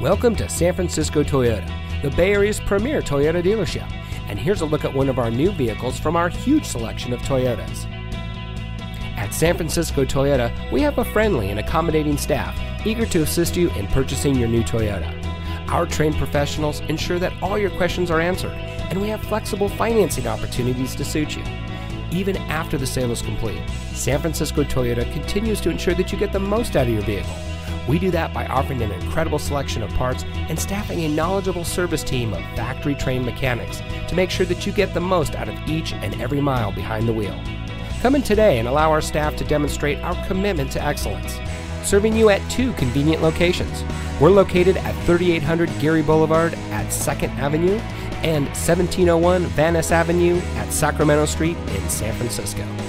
Welcome to San Francisco Toyota, the Bay Area's premier Toyota dealership, and here's a look at one of our new vehicles from our huge selection of Toyotas. At San Francisco Toyota, we have a friendly and accommodating staff eager to assist you in purchasing your new Toyota. Our trained professionals ensure that all your questions are answered, and we have flexible financing opportunities to suit you. Even after the sale is complete, San Francisco Toyota continues to ensure that you get the most out of your vehicle. We do that by offering an incredible selection of parts and staffing a knowledgeable service team of factory-trained mechanics to make sure that you get the most out of each and every mile behind the wheel. Come in today and allow our staff to demonstrate our commitment to excellence, serving you at two convenient locations. We're located at 3800 Gary Boulevard at 2nd Avenue and 1701 Van Ness Avenue at Sacramento Street in San Francisco.